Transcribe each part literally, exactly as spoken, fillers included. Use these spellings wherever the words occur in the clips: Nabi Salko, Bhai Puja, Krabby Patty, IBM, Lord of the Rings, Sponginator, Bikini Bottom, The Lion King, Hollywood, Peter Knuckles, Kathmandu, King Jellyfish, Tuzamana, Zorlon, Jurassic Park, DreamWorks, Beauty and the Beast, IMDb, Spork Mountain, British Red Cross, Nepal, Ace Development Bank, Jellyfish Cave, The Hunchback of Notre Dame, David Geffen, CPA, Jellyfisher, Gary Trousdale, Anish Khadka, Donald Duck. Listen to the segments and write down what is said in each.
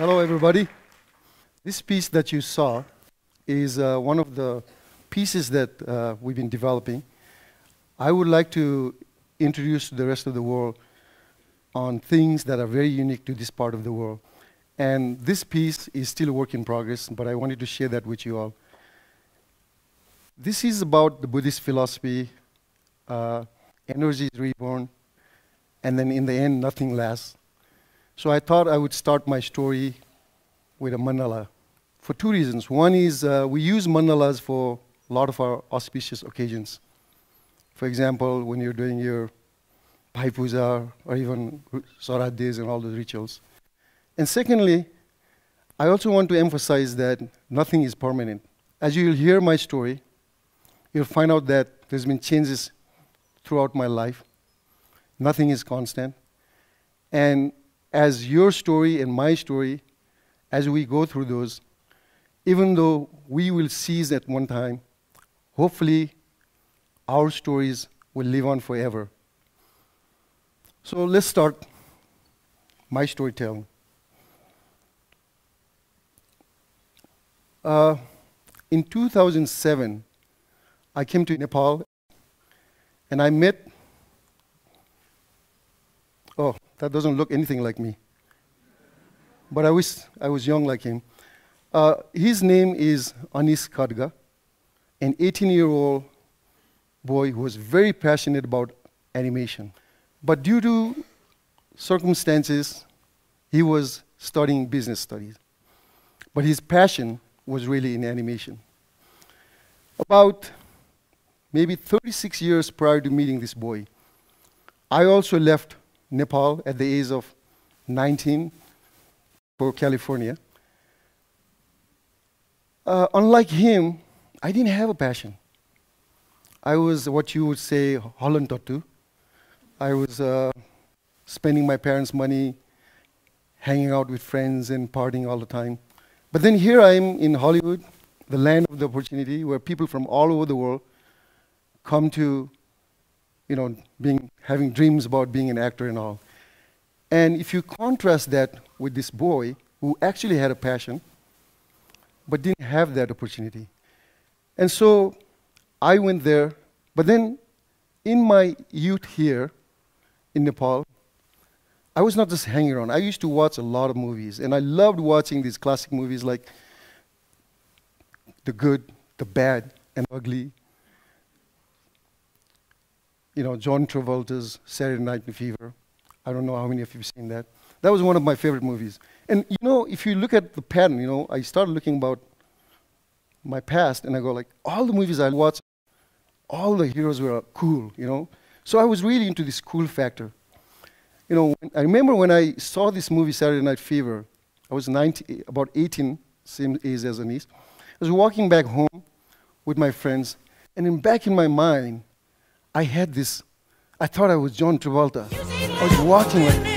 Hello, everybody. This piece that you saw is uh, one of the pieces that uh, we've been developing. I would like to introduce the rest of the world on things that are very unique to this part of the world. And this piece is still a work in progress, but I wanted to share that with you all. This is about the Buddhist philosophy, uh, energy is reborn, and then in the end, nothing lasts. So I thought I would start my story with a mandala for two reasons. One is uh, we use mandalas for a lot of our auspicious occasions. For example, when you're doing your Bhai Puja or even Sorat days and all those rituals. And secondly, I also want to emphasize that nothing is permanent. As you'll hear my story, you'll find out that there's been changes throughout my life. Nothing is constant. And as your story and my story, as we go through those, even though we will cease at one time, hopefully our stories will live on forever. So let's start my storytelling. Uh, in two thousand seven, I came to Nepal, and I met, oh, that doesn't look anything like me. But I wish I was young like him. Uh, his name is Anish Khadka, an eighteen-year-old boy who was very passionate about animation. But due to circumstances, he was studying business studies. But his passion was really in animation. About maybe thirty-six years prior to meeting this boy, I also left Nepal at the age of nineteen for California. Uh, unlike him, I didn't have a passion. I was what you would say, hollantottu. I was uh, spending my parents' money, hanging out with friends and partying all the time. But then here I am in Hollywood, the land of the opportunity, where people from all over the world come to, you know, being, having dreams about being an actor and all. And if you contrast that with this boy, who actually had a passion, but didn't have that opportunity. And so I went there, but then in my youth here in Nepal, I was not just hanging around. I used to watch a lot of movies, and I loved watching these classic movies like The Good, The Bad, and Ugly. You know, John Travolta's Saturday Night Fever. I don't know how many of you have seen that. That was one of my favorite movies. And you know, if you look at the pattern, you know, I started looking about my past, and I go like, all the movies I watched, all the heroes were cool, you know? So I was really into this cool factor. You know, I remember when I saw this movie, Saturday Night Fever, I was nineteen, about eighteen, same age as Anish. I was walking back home with my friends, and in back in my mind, I had this, I thought I was John Travolta. I was walking like this.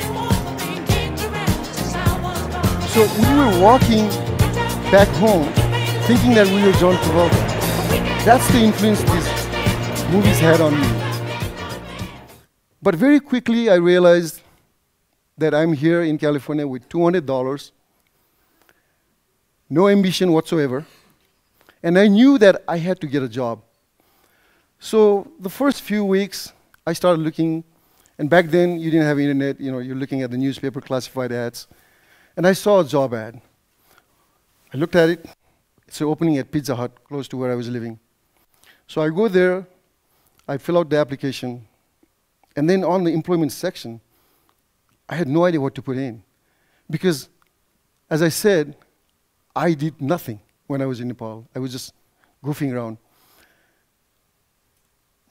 So we were walking back home thinking that we were John Travolta. That's the influence these movies had on me. But very quickly I realized that I'm here in California with two hundred dollars, no ambition whatsoever, and I knew that I had to get a job. So the first few weeks, I started looking, and back then you didn't have internet, you know, you're looking at the newspaper classified ads, and I saw a job ad. I looked at it, it's an opening at Pizza Hut, close to where I was living. So I go there, I fill out the application, and then on the employment section, I had no idea what to put in. Because, as I said, I did nothing when I was in Nepal. I was just goofing around.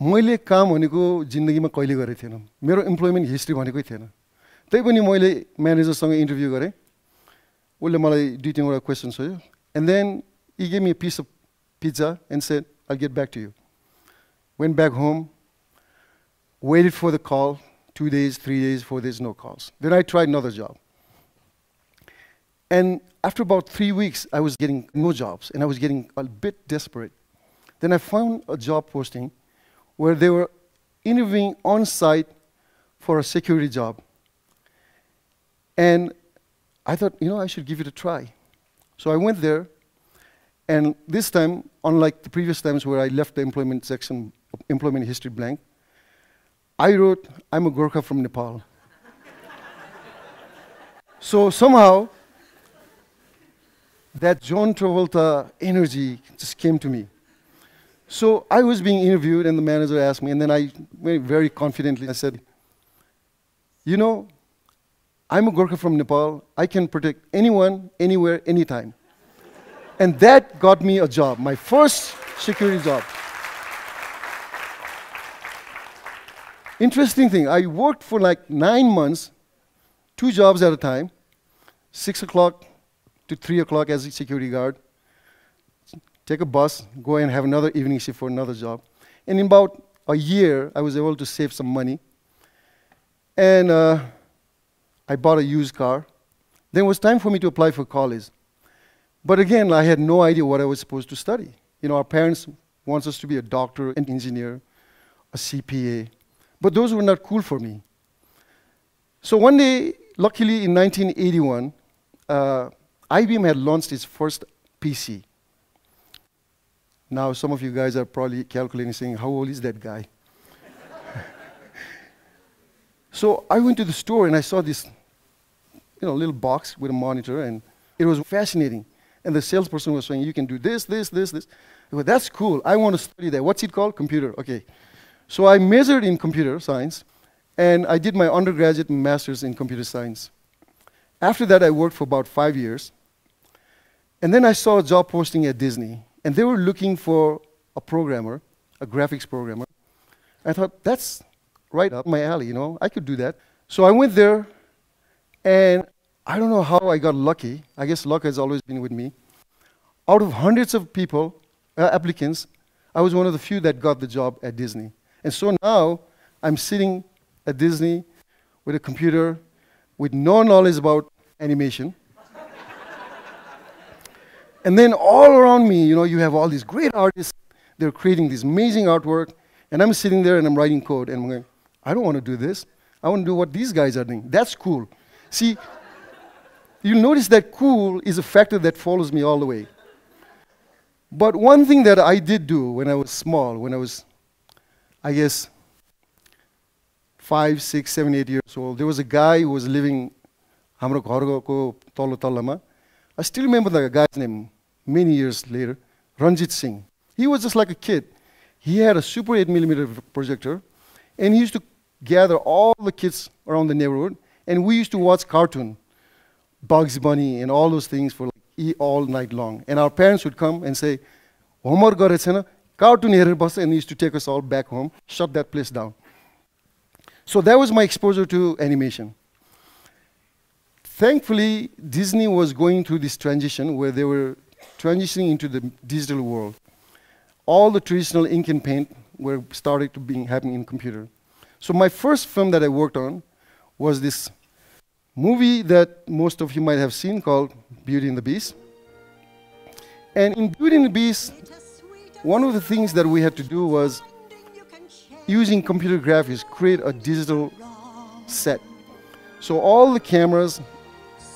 मैले काम भनेको जिन्दगीमा कहिले गरे थिएन मेरो employment history भनेकै थिएन त्यै पनि मैले म्यानेजरसँग इन्टरभ्यु गरे उले मलाई दुई तीनवटा क्वेशन सोध्यो and then he gave me a piece of pizza and said I get back to you went back home waited for the call two days three days four days no calls then I tried another job and after about three weeks I was getting no jobs and I was getting a bit desperate then I found a job posting where they were interviewing on site for a security job. And I thought, you know, I should give it a try. So I went there, and this time, unlike the previous times where I left the employment section, employment history blank, I wrote, I'm a Gorkha from Nepal. So somehow, that John Travolta energy just came to me. So I was being interviewed, and the manager asked me, and then I very confidently I said, you know, I'm a Gorkha from Nepal. I can protect anyone, anywhere, anytime. And that got me a job, my first security job. Interesting thing, I worked for like nine months, two jobs at a time, six o'clock to three o'clock as a security guard, take a bus, go and have another evening shift for another job. And in about a year, I was able to save some money. And uh, I bought a used car. Then it was time for me to apply for college. But again, I had no idea what I was supposed to study. You know, our parents want us to be a doctor, an engineer, a C P A. But those were not cool for me. So one day, luckily in nineteen eighty-one, uh, I B M had launched its first P C. Now some of you guys are probably calculating, saying, how old is that guy? So I went to the store and I saw this, you know, little box with a monitor, and it was fascinating. And the salesperson was saying, you can do this, this, this, this. I went, that's cool. I want to study that. What's it called? Computer. Okay. So I majored in computer science, and I did my undergraduate and master's in computer science. After that, I worked for about five years. And then I saw a job posting at Disney, and they were looking for a programmer, a graphics programmer. I thought, that's right up my alley, you know, I could do that. So I went there, and I don't know how I got lucky. I guess luck has always been with me. Out of hundreds of people, uh, applicants, I was one of the few that got the job at Disney. And so now, I'm sitting at Disney with a computer, with no knowledge about animation. And then all around me, you know, you have all these great artists. They're creating this amazing artwork, and I'm sitting there and I'm writing code, and I'm going, I don't want to do this. I want to do what these guys are doing. That's cool. See, you'll notice that cool is a factor that follows me all the way. But one thing that I did do when I was small, when I was, I guess, five, six, seven, eight years old, there was a guy who was living hamro gharko talo tallama. I still remember the guy's name many years later, Ranjit Singh. He was just like a kid. He had a super eight millimeter projector, and he used to gather all the kids around the neighborhood, and we used to watch cartoon, Bugs Bunny and all those things for like all night long. And our parents would come and say, homework garechena, cartoon herer bascha, and he used to take us all back home, shut that place down. So that was my exposure to animation. Thankfully, Disney was going through this transition where they were transitioning into the digital world. All the traditional ink and paint were started to being happening in computer. So my first film that I worked on was this movie that most of you might have seen called Beauty and the Beast. And in Beauty and the Beast, one of the things that we had to do was, using computer graphics, create a digital set. So all the cameras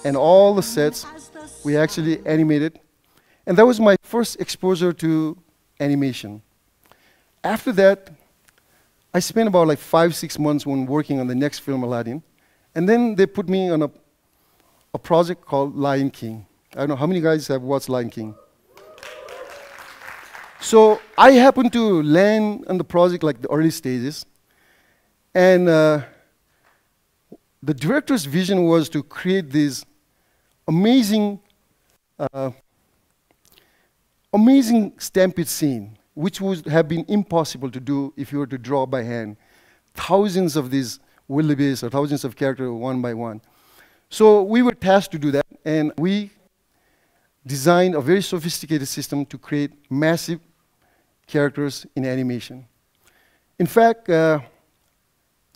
and all the sets, we actually animated. And that was my first exposure to animation. After that, I spent about like five, six months when working on the next film, Aladdin. And then they put me on a, a project called Lion King. I don't know how many guys have watched Lion King. So I happened to land on the project like the early stages. And uh, the director's vision was to create these amazing, uh, amazing stampede scene, which would have been impossible to do if you were to draw by hand. Thousands of these wildebeest or thousands of characters one by one. So we were tasked to do that, and we designed a very sophisticated system to create massive characters in animation. In fact, uh,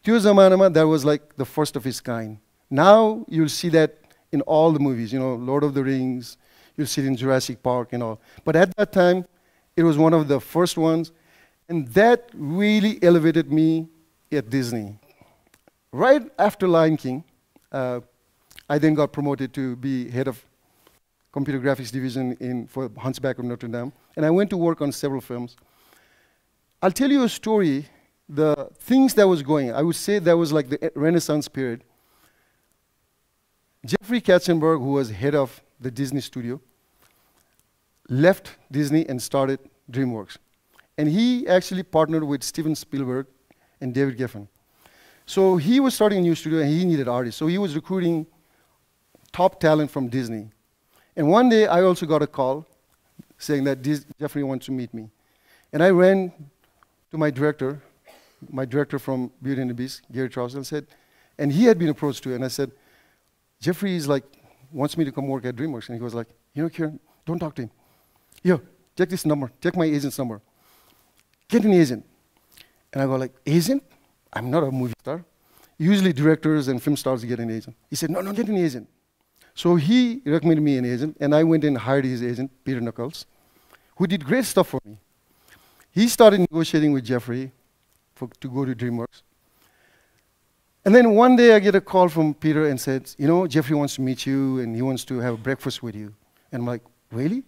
Tuzamana, that was like the first of its kind. Now you'll see that in all the movies, you know, Lord of the Rings, you'll see it in Jurassic Park and all. But at that time, it was one of the first ones, and that really elevated me at Disney. Right after Lion King, uh, I then got promoted to be head of computer graphics division in, for Hunchback of Notre Dame. And I went to work on several films. I'll tell you a story. The things that was going, I would say that was like the Renaissance period. Jeffrey Katzenberg, who was head of the Disney studio, left Disney and started DreamWorks. And he actually partnered with Steven Spielberg and David Geffen. So he was starting a new studio and he needed artists. So he was recruiting top talent from Disney. And one day I also got a call saying that Dis- Jeffrey wants to meet me. And I ran to my director, my director from Beauty and the Beast, Gary Trousdale, and said, and he had been approached to it, and I said, Jeffrey is like, wants me to come work at DreamWorks. And he was like, you know, Kiran, don't talk to him. Yo, check this number, check my agent's number. Get an agent. And I go like, agent? I'm not a movie star. Usually directors and film stars get an agent. He said, no, no, get an agent. So he recommended me an agent, and I went and hired his agent, Peter Knuckles, who did great stuff for me. He started negotiating with Jeffrey for, to go to DreamWorks. And then one day I get a call from Peter and said, you know, Jeffrey wants to meet you, and he wants to have breakfast with you. And I'm like, really?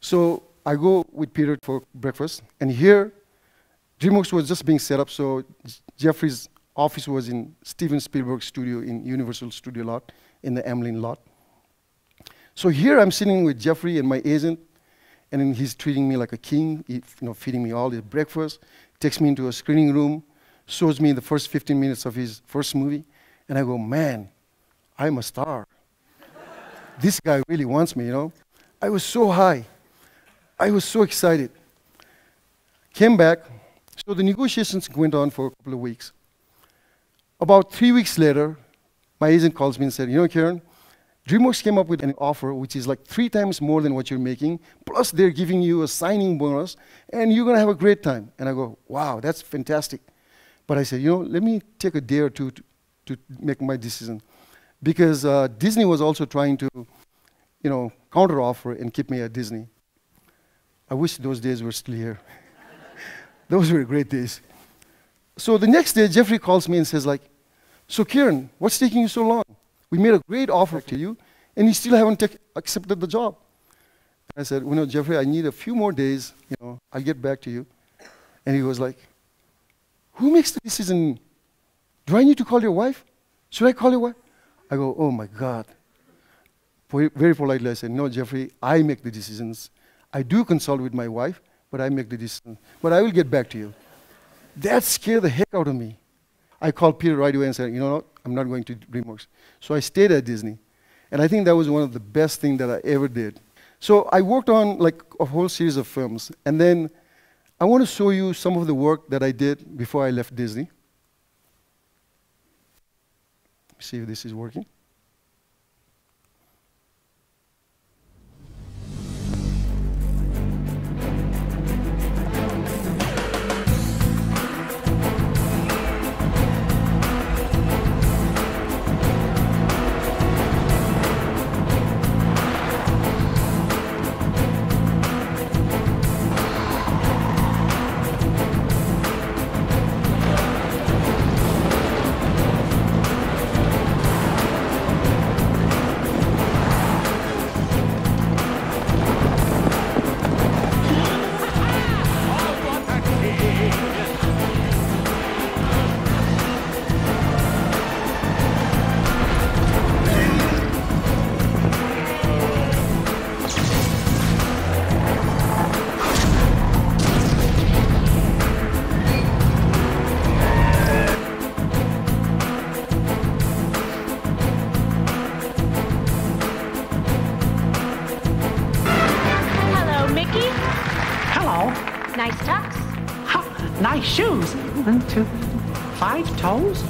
So I go with Peter for breakfast, and here, DreamWorks was just being set up, so Jeffrey's office was in Steven Spielberg's studio in Universal Studio lot, in the Ameline lot. So here I'm sitting with Jeffrey and my agent, and then he's treating me like a king, he, you know, feeding me all his breakfast, takes me into a screening room, shows me the first fifteen minutes of his first movie, and I go, man, I'm a star. This guy really wants me, you know? I was so high. I was so excited. Came back, so the negotiations went on for a couple of weeks. About three weeks later, my agent calls me and said, you know, Kiran, DreamWorks came up with an offer which is like three times more than what you're making, plus they're giving you a signing bonus, and you're going to have a great time. And I go, wow, that's fantastic. But I said, you know, let me take a day or two to, to make my decision. Because uh, Disney was also trying to, you know, counteroffer and keep me at Disney. I wish those days were still here. Those were great days. So the next day, Jeffrey calls me and says like, so Kiran, what's taking you so long? We made a great offer to you, and you still haven't accepted the job. I said, well, no, Jeffrey, I need a few more days. You know, I'll get back to you. And he was like, who makes the decision? Do I need to call your wife? Should I call your wife? I go, oh, my God. Very politely, I said, no, Jeffrey, I make the decisions. I do consult with my wife, but I make the decision. But I will get back to you. That scared the heck out of me. I called Peter right away and said, you know what, I'm not going to DreamWorks. So I stayed at Disney. And I think that was one of the best things that I ever did. So I worked on like a whole series of films. And then I want to show you some of the work that I did before I left Disney. See if this is working. Shoes. One, two, five toes.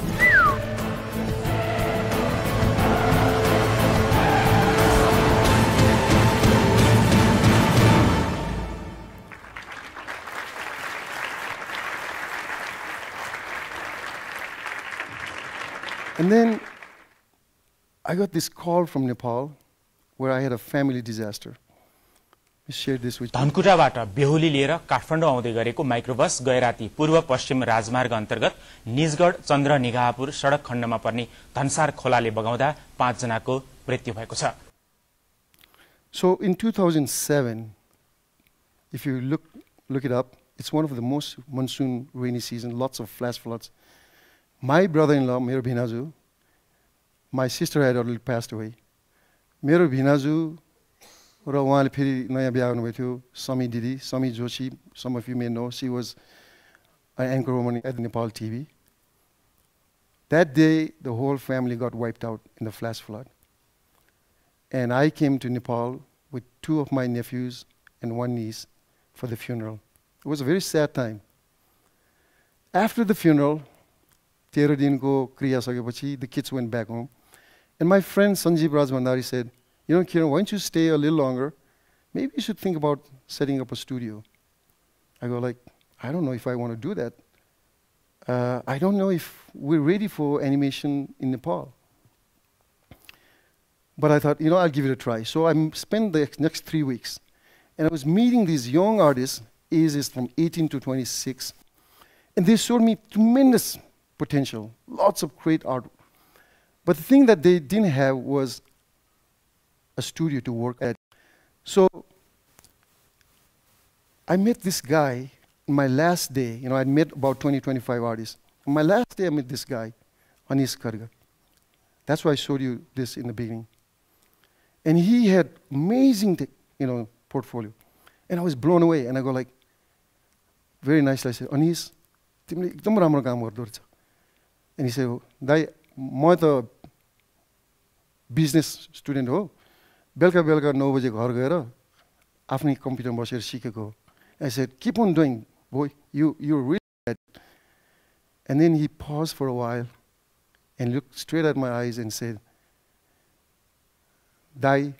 And then I got this call from Nepal where I had a family disaster. We shared this with Dhankutavata Behuli Lera Kathmandu Aaudai Gareko microbus Gairati Purva Paschim Rajmarg Antargat Nizgarh Chandra Nigahapur Sadak Khandama Parne Dhansar Kholale Bagaउँदा पाँच जनाको मृत्यु भएको छ. So in two thousand seven, if you look look it up, it's one of the most monsoon rainy season, lots of flash floods. My brother-in-law, Mero Bhinazu, my sister had already passed away. Mero Bhinazu र उहाँले फेरि नयाँ बिहा गर्नुभएको थियो, समी दिदी, समी Joshi. Some of you may know, she was an anchor woman at Nepal T V. That day, the whole family got wiped out in the flash flood. And I came to Nepal with two of my nephews and one niece for the funeral. It was a very sad time. After the funeral, तेह्र दिनको क्रिया सकेपछि, the kids went back home. And my friend Sanjeev Braswandari said, "You know, Kiran, why don't you stay a little longer? Maybe you should think about setting up a studio." I go like, I don't know if I want to do that. Uh, I don't know if we're ready for animation in Nepal. But I thought, you know, I'll give it a try. So I spent the next three weeks. And I was meeting these young artists, ages from eighteen to twenty-six. And they showed me tremendous potential, lots of great art. But the thing that they didn't have was a studio to work at. So I met this guy on my last day. You know, I met about twenty, twenty-five artists. On my last day, I met this guy, Anish Khadka. That's why I showed you this in the beginning. And he had amazing, you know, portfolio. And I was blown away. And I go like, very nicely, I said, "Anish, timle ekdam ramro kaam gardo rhecha." And he said, "Dai, ma ta business student ho. Belka belka nine baje ghar gaera afnai computer ma basera sikeko ho." I said, "Keep on doing, boy. You, you're really good." And then he paused for a while and looked straight at my eyes and said, "Dai,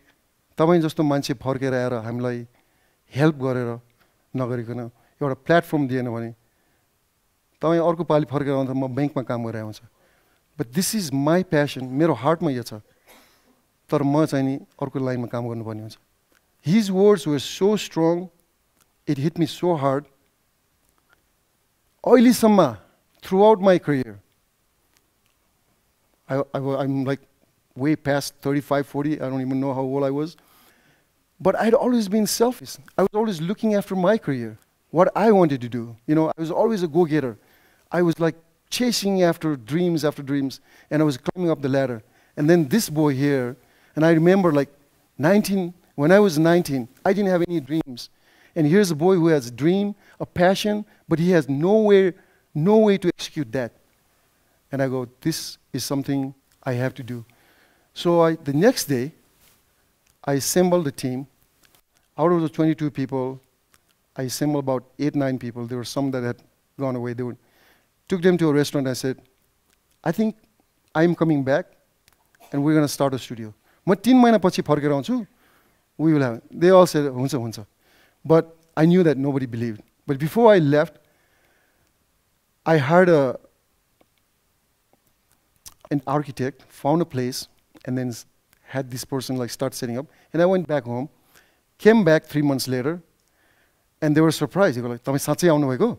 tabai jasto manche farkera aera hamilai help garera nagarikana euta platform diena bhane tabai arko pali farkera aunta ma bank ma kaam garera huncha. But this is my passion. Mero heart ma yo cha. Tar ma chai ni arko line ma kaam garnu parne huncha." His words were so strong. It hit me so hard. Oily Sama, throughout my career, I, I, I'm like way past thirty-five, forty. I don't even know how old I was. But I'd always been selfish. I was always looking after my career, what I wanted to do. You know, I was always a go-getter. I was like chasing after dreams after dreams, and I was climbing up the ladder. And then this boy here, and I remember like nineteen, when I was nineteen, I didn't have any dreams. And here's a boy who has a dream, a passion, but he has nowhere, no way to execute that. And I go, this is something I have to do. So I, the next day, I assembled a team. Out of the twenty-two people, I assembled about eight, nine people. There were some that had gone away. They would, took them to a restaurant. I said, "I think I'm coming back, and we're going to start a studio. We will have." They all said, "Huncha, huncha." But I knew that nobody believed. But before I left, I hired a, an architect, found a place, and then had this person like start setting up. And I went back home, came back three months later, and they were surprised. They were like, "Tami sachi aunu bhayeko?"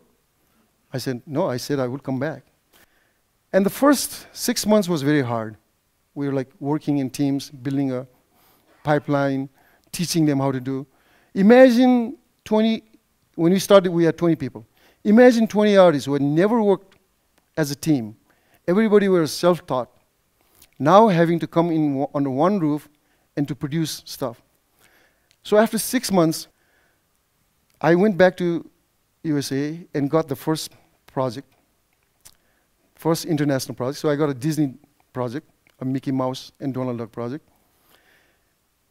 I said, "No, I said I would come back." And the first six months was very hard. We were like working in teams, building a pipeline, teaching them how to do. Imagine twenty, when we started, we had twenty people. Imagine twenty artists who had never worked as a team. Everybody was self-taught. Now having to come in under one roof and to produce stuff. So after six months, I went back to U S A and got the first project, first international project. So I got a Disney project, a Mickey Mouse and Donald Duck project.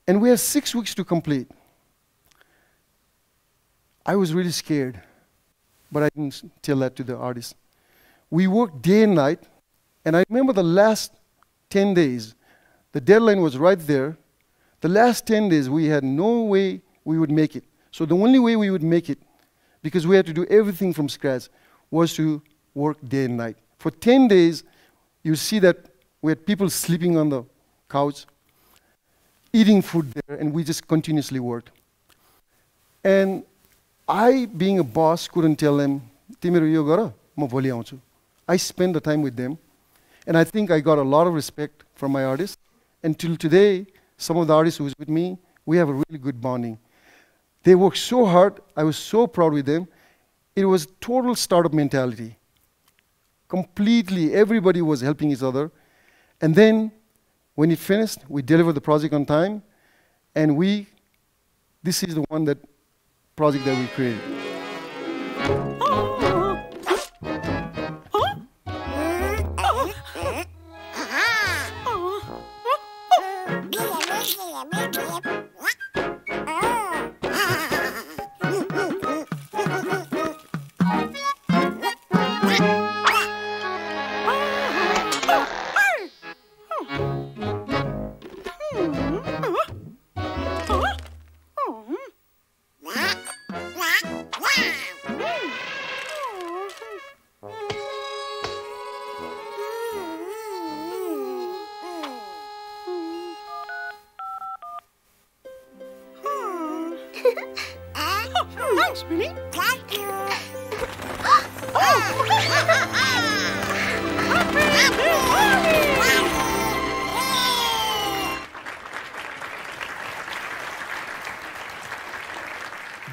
And we had six weeks to complete. I was really scared, but I didn't tell that to the artists. We worked day and night, and I remember the last ten days, the deadline was right there. The last ten days, we had no way we would make it. So the only way we would make it, because we had to do everything from scratch, was to work day and night. For ten days, you see that we had people sleeping on the couch, eating food there, and we just continuously worked. And I, being a boss, couldn't tell them, "Timero yo garo, ma bholi aunchu." I spent the time with them. And I think I got a lot of respect from my artists. And till today, some of the artists who's with me, we have a really good bonding. They worked so hard. I was so proud with them. It was total startup mentality. Completely, everybody was helping each other. And then, when it finished, we delivered the project on time. And we, this is the one that project that we created.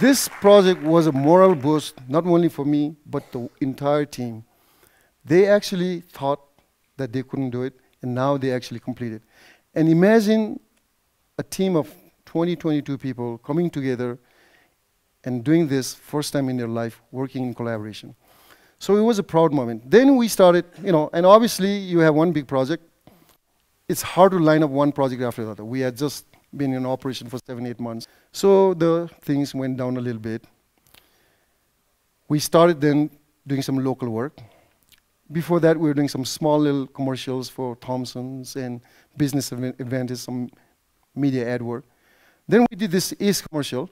This project was a moral boost, not only for me, but the entire team. They actually thought that they couldn't do it, and now they actually completed. And imagine a team of twenty, twenty-two people coming together and doing this first time in their life, working in collaboration. So it was a proud moment. Then we started, you know, and obviously you have one big project. It's hard to line up one project after another. We had just been in operation for seven, eight months. So the things went down a little bit. We started then doing some local work. Before that, we were doing some small little commercials for Thompson's and business advantage, some media ad work. Then we did this Ace commercial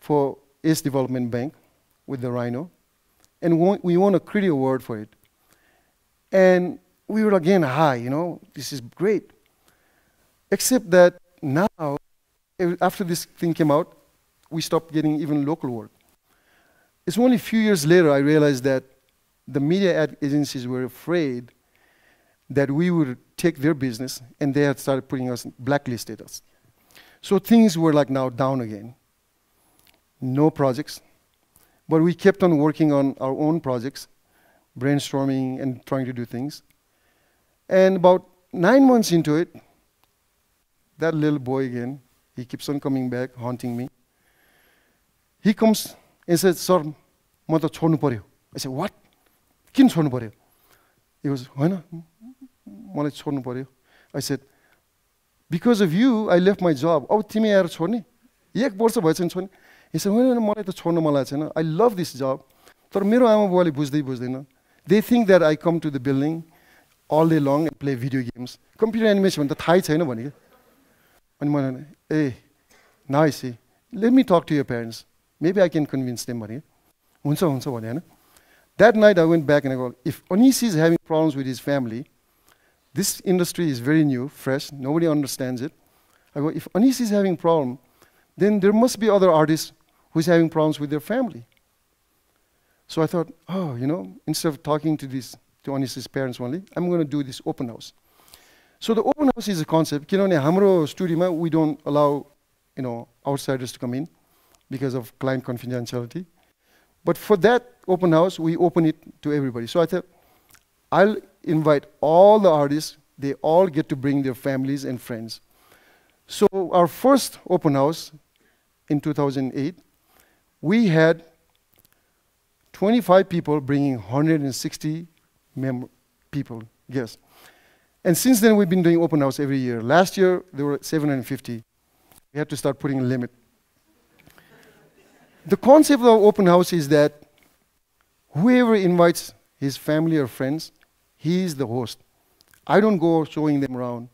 for Ace Development Bank with the Rhino. And we won a Criti Award for it. And we were again high, you know, this is great. Except that now, after this thing came out, we stopped getting even local work. It's only a few years later I realized that the media ad agencies were afraid that we would take their business, and they had started putting us in blacklist status. So things were like now down again. No projects. But we kept on working on our own projects, brainstorming and trying to do things. And about nine months into it, that little boy again, he keeps on coming back, haunting me. He comes and says, "Sir, ma ta chhodnu paryo." I said, "What? Kin chhodnu paryo?" He goes, "Hoina, malai chhodnu paryo." I said, "Because of you, I left my job. Ab timi aera chhodne? Ek barsha bhayo chaina chhodne?" He said, "Hoina, malai ta chhodnu man lageko chaina. I love this job. Tara mero ama buwale bujhdai bujhdaina. They think that I come to the building all day long and play video games. Computer animation bhanera thahai chaina bhanyo." And I said, "Hey, now I see. Let me talk to your parents. Maybe I can convince them." That night I went back and I go, if Anish is having problems with his family, this industry is very new, fresh, nobody understands it. I go, if Anish is having problem, then there must be other artists who's having problems with their family. So I thought, oh, you know, instead of talking to, this, to Anish's parents only, I'm going to do this open house. So the open house is a concept. In our studio, we don't allow, you know, outsiders to come in because of client confidentiality. But for that open house, we open it to everybody. So I thought, I'll invite all the artists. They all get to bring their families and friends. So our first open house in two thousand eight, we had twenty-five people bringing one hundred sixty mem people, guests. And since then, we've been doing open house every year. Last year, there were seven hundred fifty. We had to start putting a limit. The concept of open house is that whoever invites his family or friends, he is the host. I don't go showing them around.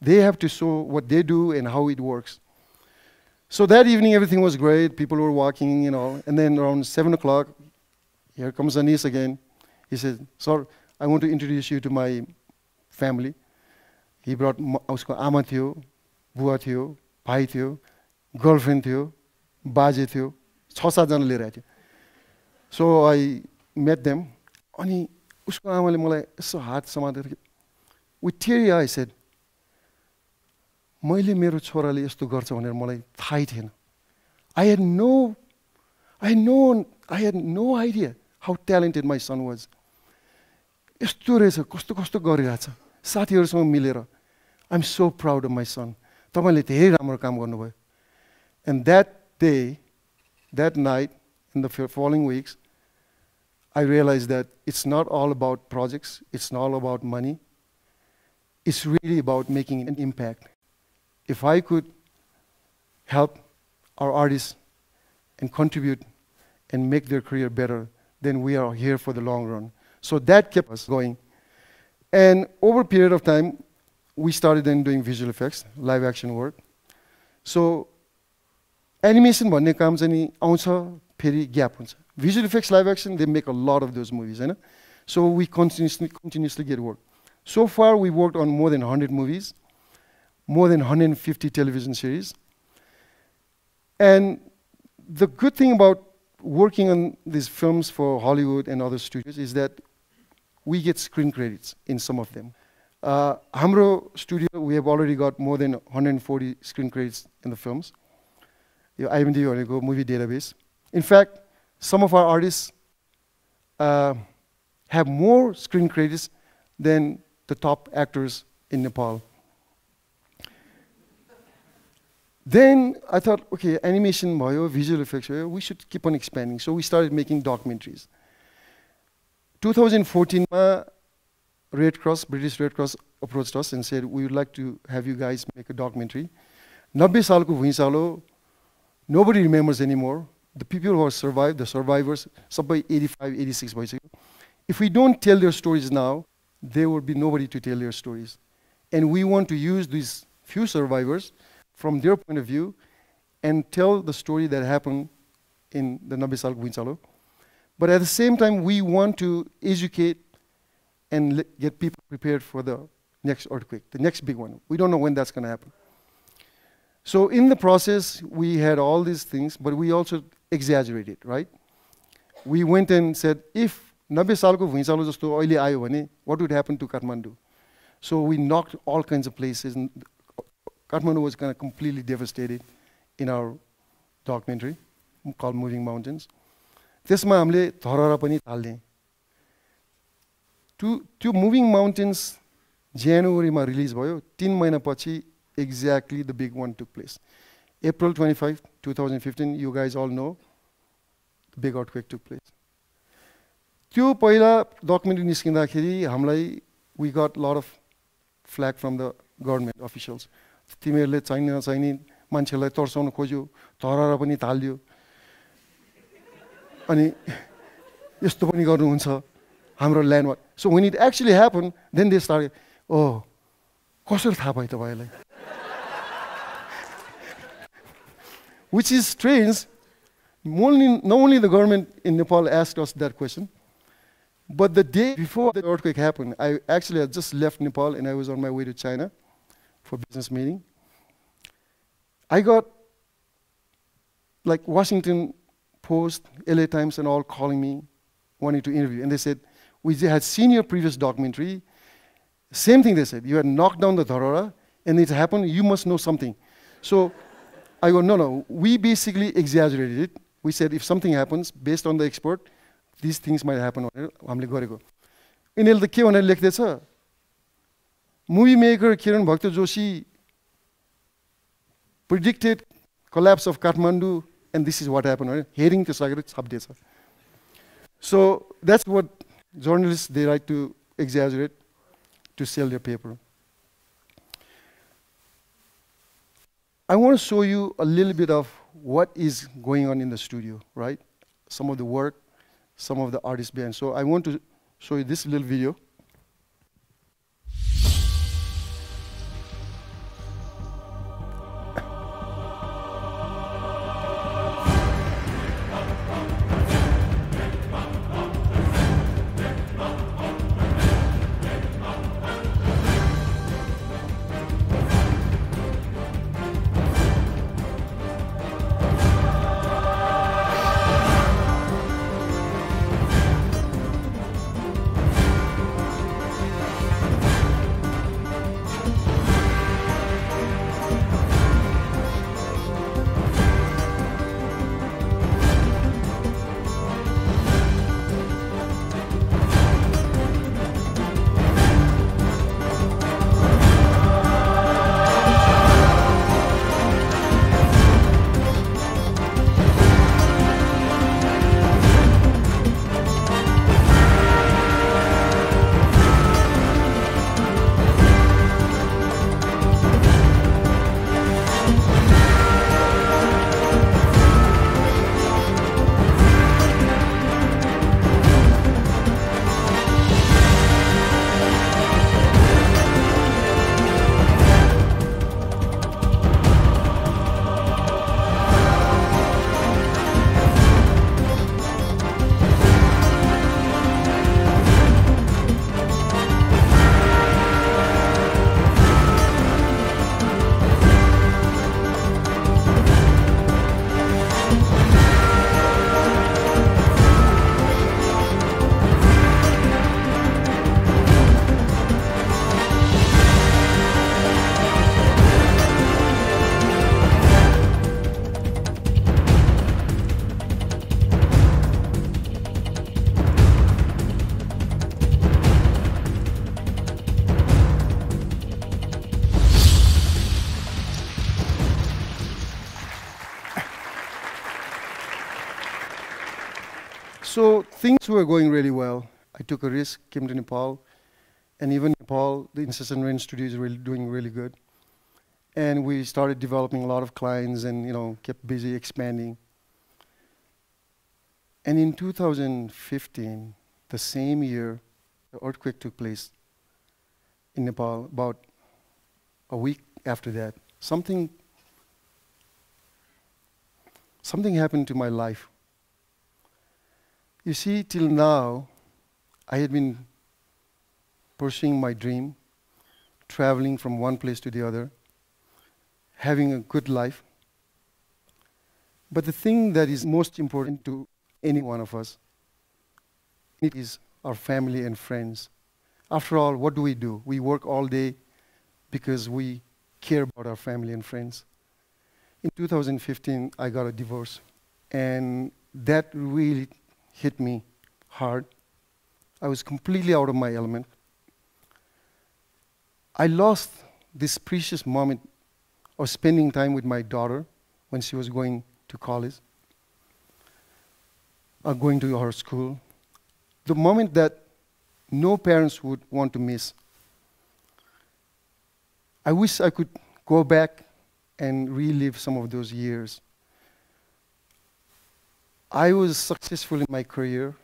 They have to show what they do and how it works. So that evening, everything was great. People were walking, you know. And then around seven o'clock, here comes Anish again. He said, "Sir, I want to introduce you to my family." He brought usko ama thiyo, bua thiyo, bhai thiyo, girlfriend thiyo, बाजे थियो छ सात जना लिएर आएको थियो सो I met them अनि उसको आमाले मलाई यसो हात समातेर with teary I said मैले मेरो छोराले यस्तो गर्छ भनेर मलाई थाहै थिएन I had no I know I had no idea how talented my son was यस्तो रहेछ कस्तो कस्तो गरिरहेछ साथीहरुसँग मिलेर I'm so proud of my son तपाईले धेरै राम्रो काम गर्नुभयो and that day, that night, in the following weeks, I realized that it's not all about projects, it's not all about money, it's really about making an impact. If I could help our artists and contribute and make their career better, then we are here for the long run. So that kept us going. And over a period of time, we started then doing visual effects, live action work. So animation भन्ने काम चाहिँ आउँछ फेरि gap हुन्छ visual effects live action they make a lot of those movies Hahn so we continuously continuously get work so far we worked on more than one hundred movies more than one hundred fifty television series and the good thing about working on these films for Hollywood and other studios is that we get screen credits in some of them uh hamro studio we have already got more than one hundred forty screen credits in the films yo I M D B भनेको movie database. In fact, some of our artists uh, have more screen credits than the top actors in Nepal. Then I thought, okay, animation भयो, visual effects भयो, we should keep on expanding. So we started making documentaries. twenty fourteen, Red Cross, British Red Cross approached us and said, we would like to have you guys make a documentary. Nabi Salko Bhuisalo Nobody remembers anymore. The people who are survived, the survivors, somebody eighty-five, eighty-six bicycle. If we don't tell their stories now, there will be nobody to tell their stories. And we want to use these few survivors from their point of view and tell the story that happened in the Nabi Salko Bhuisalo. But at the same time, we want to educate and get people prepared for the next earthquake, the next big one. We don't know when that's going to happen. So in the process, we had all these things, but we also exaggerated, right? We went and said, if Nabi Salko Bhuisalo jasto aile ayo bhane, what would happen to Kathmandu? So we knocked all kinds of places, and Kathmandu was kind of completely devastated in our documentary called Moving Mountains. त्यसमा हामीले धरहरा पनि थाल्ने. त्यो Moving Mountains जनवरीमा release भयो, तीन महिनापछि exactly the big one took place. April twenty-fifth, two thousand fifteen, you guys all know, the big earthquake took place. Tyo pahila documentary niskindakheri hamlai we got a lot of flack from the government officials. Timirle chaina chaini manchhelai tarsauna khojyo, tarara pani thalyo. Ani yesto pani garnuhuncha hamro landmark. So when it actually happened, then they started, oh, kasari thaha bhayo tapailai. Which is strange, not only the government in Nepal asked us that question, but the day before the earthquake happened, I actually had just left Nepal and I was on my way to China for business meeting. I got like Washington Post, L A Times and all calling me, wanting to interview. And they said, we had seen your previous documentary. Same thing they said, you had knocked down the Dharara and it happened, you must know something. So. I go, no, no, we basically exaggerated it. We said if something happens, based on the expert, these things might happen. Movie maker Kiran Bhakta Joshi predicted collapse of Kathmandu, and this is what happened. So that's what journalists, they like to exaggerate to sell their paper. I want to show you a little bit of what is going on in the studio, right? Some of the work, some of the artists behind. So I want to show you this little video. things were going really well. I took a risk, came to Nepal, and even Nepal, the Incessant Rain Studios were doing really good. And we started developing a lot of clients and, you know, kept busy expanding. And in two thousand fifteen, the same year, the earthquake took place in Nepal. About a week after that, something, something happened to my life. You see, till now, I had been pursuing my dream, traveling from one place to the other, having a good life. But the thing that is most important to any one of us, it is our family and friends. After all, what do we do? We work all day because we care about our family and friends. In two thousand fifteen, I got a divorce, and that really hit me hard. I was completely out of my element. I lost this precious moment of spending time with my daughter when she was going to college, or going to her school. The moment that no parents would want to miss. I wish I could go back and relive some of those years. I was successful in my career,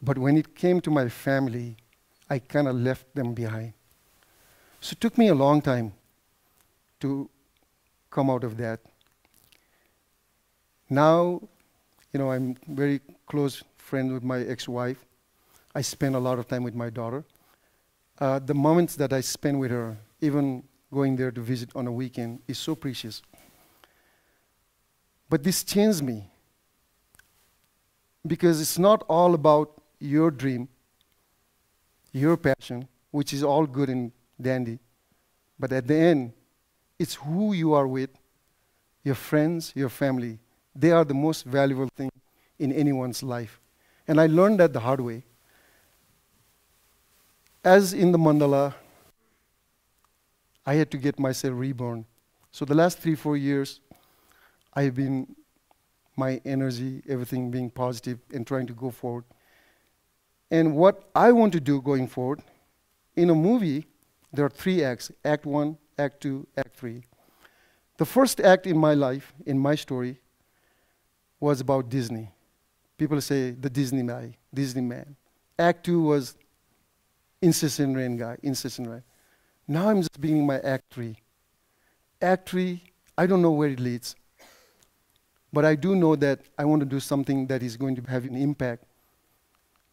but when it came to my family, I kind of left them behind. So it took me a long time to come out of that. Now, you know, I'm very close friend with my ex-wife. I spend a lot of time with my daughter. Uh, the moments that I spend with her, even going there to visit on a weekend, is so precious. But this changed me, because it's not all about your dream, your passion, which is all good and dandy, but at the end, it's who you are with, your friends, your family. They are the most valuable thing in anyone's life. And I learned that the hard way. As in the mandala, I had to get myself reborn. So the last three, four years, I've been, my energy, everything being positive and trying to go forward. And what I want to do going forward, in a movie, there are three acts, act one, act two, act three. The first act in my life, in my story, was about Disney. People say the Disney guy, Disney man. Act two was Incessant Rain guy, Incessant Rain. Now I'm just beginning my act three. Act three, I don't know where it leads, but I do know that I want to do something that is going to have an impact,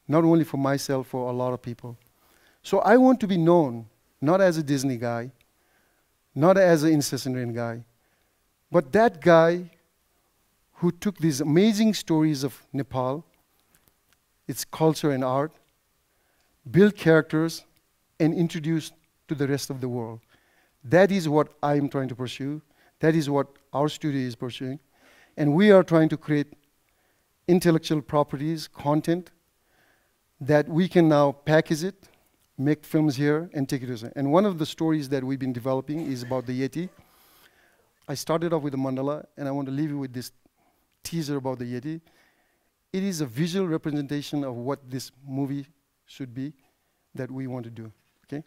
not only for myself, for a lot of people. So I want to be known, not as a Disney guy, not as an Incessant Rain guy, but that guy who took these amazing stories of Nepal, its culture and art, built characters, and introduced to the rest of the world. That is what I'm trying to pursue. That is what our studio is pursuing. And we are trying to create intellectual properties, content, that we can now package it, make films here, and take it as. And one of the stories that we've been developing is about the Yeti. I started off with the mandala, and I want to leave you with this teaser about the Yeti. It is a visual representation of what this movie should be that we want to do, okay?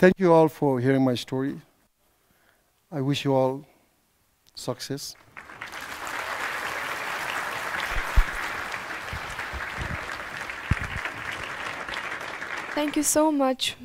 Thank you all for hearing my story. I wish you all success. Thank you so much,